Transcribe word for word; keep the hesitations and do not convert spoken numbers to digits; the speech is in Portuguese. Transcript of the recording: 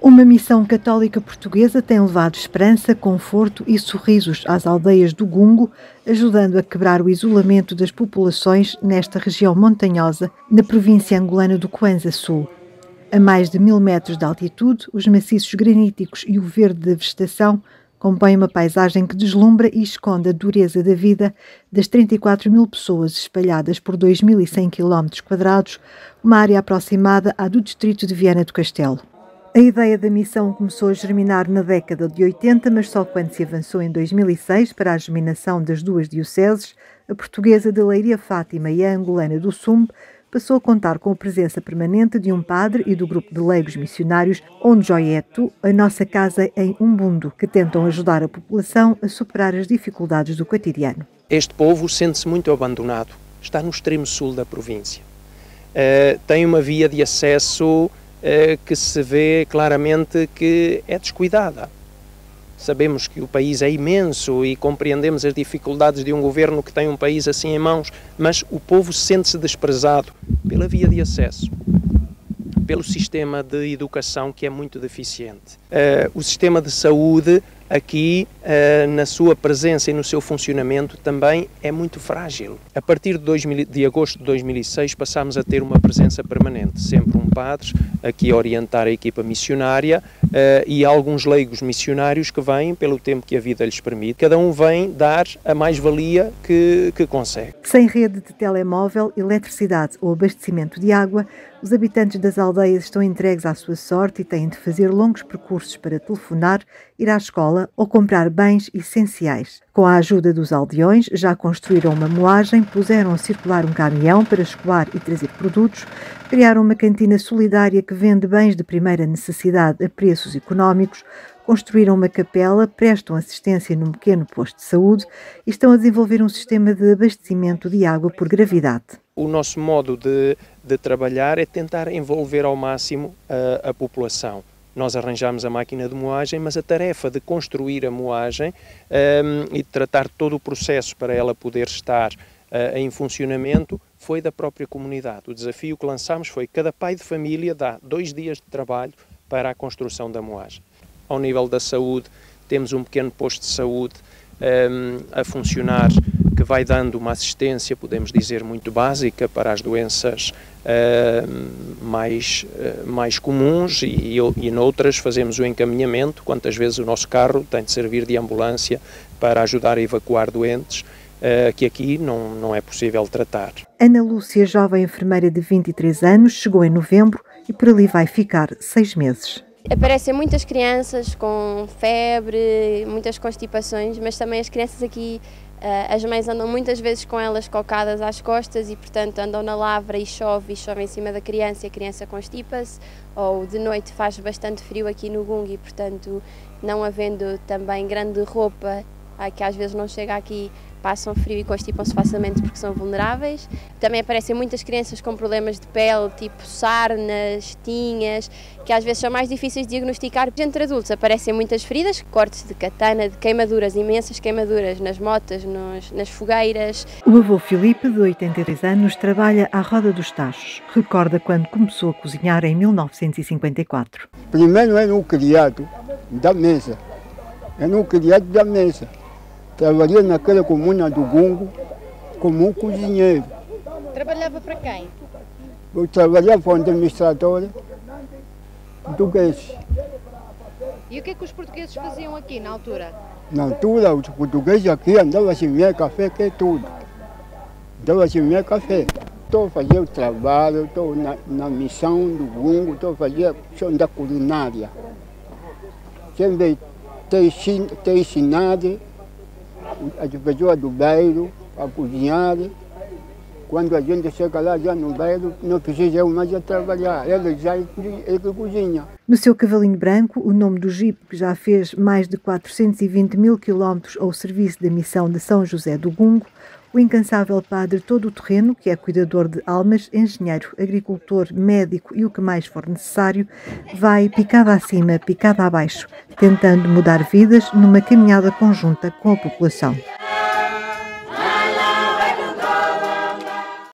Uma missão católica portuguesa tem levado esperança, conforto e sorrisos às aldeias do Gungo, ajudando a quebrar o isolamento das populações nesta região montanhosa, na província angolana do Cuanza Sul. A mais de mil metros de altitude, os maciços graníticos e o verde da vegetação compõem uma paisagem que deslumbra e esconde a dureza da vida das trinta e quatro mil pessoas espalhadas por dois mil e cem quilómetros quadrados, uma área aproximada à do distrito de Viana do Castelo. A ideia da missão começou a germinar na década de oitenta, mas só quando se avançou em dois mil e seis para a germinação das duas dioceses, a portuguesa de Leiria Fátima e a angolana do Sumbe, passou a contar com a presença permanente de um padre e do grupo de leigos missionários Ondjoyeto, a nossa casa em Umbundo, que tentam ajudar a população a superar as dificuldades do cotidiano. Este povo sente-se muito abandonado, está no extremo sul da província. Uh, tem uma via de acesso uh, que se vê claramente que é descuidada. Sabemos que o país é imenso e compreendemos as dificuldades de um governo que tem um país assim em mãos, mas o povo sente-se desprezado pela via de acesso, pelo sistema de educação que é muito deficiente. Uh, o sistema de saúde aqui, uh, na sua presença e no seu funcionamento, também é muito frágil. A partir de, dois mil, de agosto de dois mil e seis passámos a ter uma presença permanente, sempre um padre aqui a orientar a equipa missionária, Uh, e alguns leigos missionários que vêm pelo tempo que a vida lhes permite. Cada um vem dar a mais-valia que, que consegue. Sem rede de telemóvel, eletricidade ou abastecimento de água, os habitantes das aldeias estão entregues à sua sorte e têm de fazer longos percursos para telefonar, ir à escola ou comprar bens essenciais. Com a ajuda dos aldeões, já construíram uma moagem, puseram a circular um caminhão para escoar e trazer produtos, criaram uma cantina solidária que vende bens de primeira necessidade a preços económicos, construíram uma capela, prestam assistência num pequeno posto de saúde e estão a desenvolver um sistema de abastecimento de água por gravidade. O nosso modo de, de trabalhar é tentar envolver ao máximo a, a população. Nós arranjámos a máquina de moagem, mas a tarefa de construir a moagem um, e de tratar todo o processo para ela poder estar uh, em funcionamento foi da própria comunidade. O desafio que lançámos foi que cada pai de família dá dois dias de trabalho para a construção da moagem. Ao nível da saúde, temos um pequeno posto de saúde um, a funcionar, que vai dando uma assistência, podemos dizer, muito básica para as doenças uh, mais, uh, mais comuns e, e, e noutras fazemos o encaminhamento, quantas vezes o nosso carro tem de servir de ambulância para ajudar a evacuar doentes, uh, que aqui não, não é possível tratar. Ana Lúcia, jovem enfermeira de vinte e três anos, chegou em novembro e por ali vai ficar seis meses. Aparecem muitas crianças com febre, muitas constipações, mas também as crianças aqui, as mães andam muitas vezes com elas calcadas às costas e, portanto, andam na lavra e chove, e chove em cima da criança e a criança constipa-se, ou de noite faz bastante frio aqui no Gungo e, portanto, não havendo também grande roupa, que às vezes não chega aqui, passam frio e constipam-se facilmente porque são vulneráveis. Também aparecem muitas crianças com problemas de pele, tipo sarnas, tinhas, que às vezes são mais difíceis de diagnosticar. Entre adultos aparecem muitas feridas, cortes de katana, de queimaduras, imensas queimaduras nas motas, nos, nas fogueiras. O avô Filipe, de oitenta e três anos, trabalha à roda dos tachos. Recorda quando começou a cozinhar em mil novecentos e cinquenta e quatro. Primeiro era um criado da mesa, era um criado da mesa. Trabalhei naquela comuna do Gungo como um cozinheiro. Trabalhava para quem? Eu trabalhava para o administrador português. E o que é que os portugueses faziam aqui na altura? Na altura, os portugueses aqui andavam a semear café, que é tudo. Andavam a semear café. Estou a fazer o trabalho, estou na, na missão do Gungo, estou a fazer a questão da culinária. Sempre tenho ensinado as pessoas do bairro a cozinhar. Quando a gente chega lá já no bairro, não precisa mais a trabalhar, ele já é que cozinha. No seu cavalinho branco, o nome do jipe, que já fez mais de quatrocentos e vinte mil quilómetros ao serviço da missão de São José do Gungo, o incansável padre todo-terreno, que é cuidador de almas, engenheiro, agricultor, médico e o que mais for necessário, vai picada acima, picada abaixo, tentando mudar vidas numa caminhada conjunta com a população.